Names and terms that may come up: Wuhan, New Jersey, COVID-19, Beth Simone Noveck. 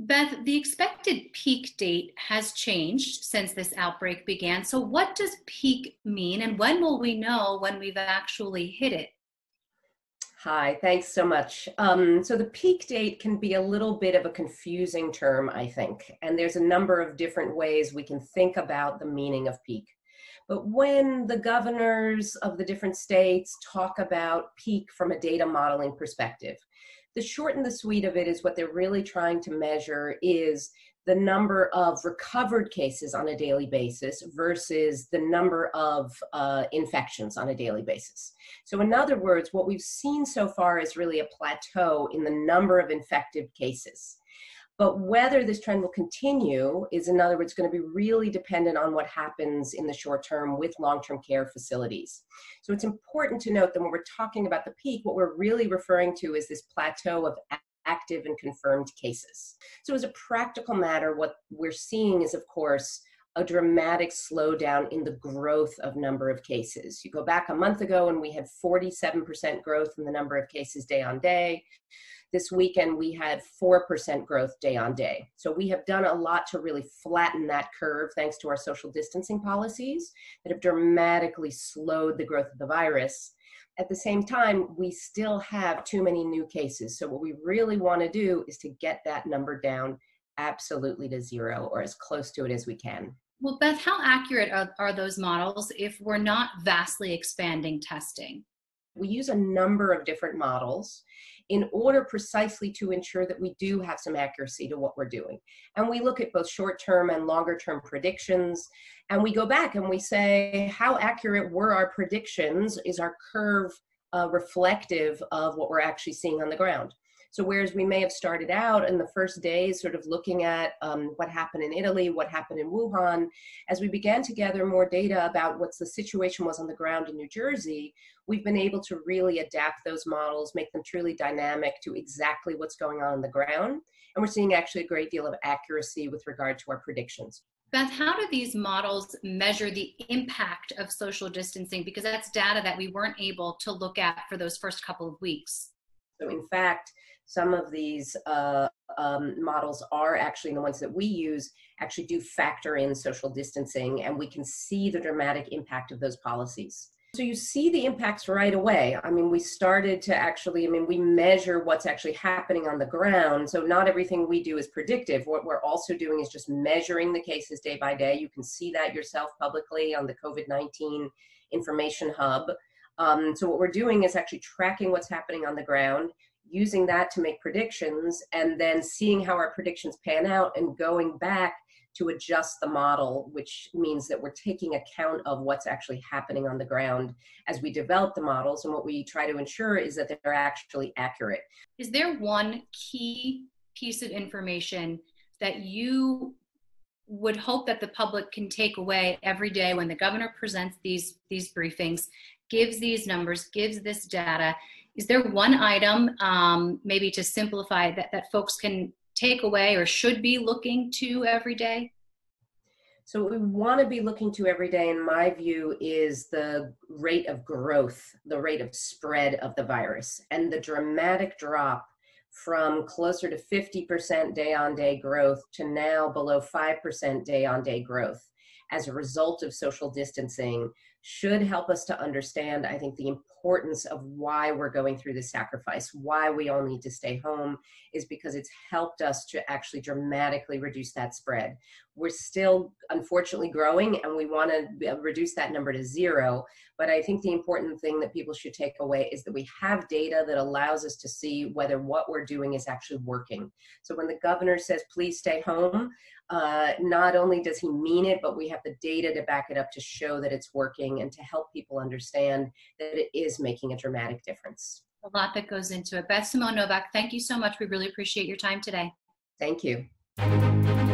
Beth, the expected peak date has changed since this outbreak began. So what does peak mean, and when will we know when we've actually hit it? Hi, thanks so much. So the peak date can be a little bit of a confusing term, I think, and there's a number of different ways we can think about the meaning of peak. But when the governors of the different states talk about peak from a data modeling perspective, the short and the sweet of it is what they're really trying to measure is the number of recovered cases on a daily basis versus the number of infections on a daily basis. So in other words, what we've seen so far is really a plateau in the number of infected cases. But whether this trend will continue is, in other words, going to be really dependent on what happens in the short term with long-term care facilities. So it's important to note that when we're talking about the peak, what we're really referring to is this plateau of active and confirmed cases. So as a practical matter, what we're seeing is, of course, a dramatic slowdown in the growth of number of cases. You go back a month ago and we had 47% growth in the number of cases day on day. This weekend we had 4% growth day on day. So we have done a lot to really flatten that curve thanks to our social distancing policies that have dramatically slowed the growth of the virus. At the same time, we still have too many new cases. So what we really want to do is to get that number down absolutely to zero or as close to it as we can. Well, Beth, how accurate are those models if we're not vastly expanding testing? We use a number of different models in order precisely to ensure that we do have some accuracy to what we're doing. And we look at both short-term and longer-term predictions, and we go back and we say, how accurate were our predictions? Is our curve reflective of what we're actually seeing on the ground? So whereas we may have started out in the first days sort of looking at what happened in Italy, what happened in Wuhan, as we began to gather more data about what the situation was on the ground in New Jersey, we've been able to really adapt those models, make them truly dynamic to exactly what's going on the ground. And we're seeing actually a great deal of accuracy with regard to our predictions. Beth, how do these models measure the impact of social distancing? Because that's data that we weren't able to look at for those first couple of weeks. So in fact, some of these models are actually, the ones that we use, actually do factor in social distancing, and we can see the dramatic impact of those policies. So you see the impacts right away. I mean, we started to actually, we measure what's actually happening on the ground. So not everything we do is predictive. What we're also doing is just measuring the cases day by day. You can see that yourself publicly on the COVID-19 information hub. So what we're doing is actually tracking what's happening on the ground, using that to make predictions, and then seeing how our predictions pan out and going back to adjust the model, which means that we're taking account of what's actually happening on the ground as we develop the models. And what we try to ensure is that they're actually accurate. Is there one key piece of information that you would hope that the public can take away every day when the governor presents these briefings, gives these numbers, gives this data? Is there one item, maybe to simplify, that folks can take away or should be looking to every day? So what we want to be looking to every day, in my view, is the rate of growth, the rate of spread of the virus, and the dramatic drop from closer to 50% day-on-day growth to now below 5% day-on-day growth as a result of social distancing should help us to understand, I think, the importance of why we're going through this sacrifice, why we all need to stay home, is because it's helped us to actually dramatically reduce that spread. We're still, unfortunately, growing, and we want to reduce that number to zero, but I think the important thing that people should take away is that we have data that allows us to see whether what we're doing is actually working. So when the governor says, please stay home, not only does he mean it, but we have the data to back it up to show that it's working and to help people understand that it is making a dramatic difference. A lot that goes into it. Beth Simone Noveck, thank you so much. We really appreciate your time today. Thank you.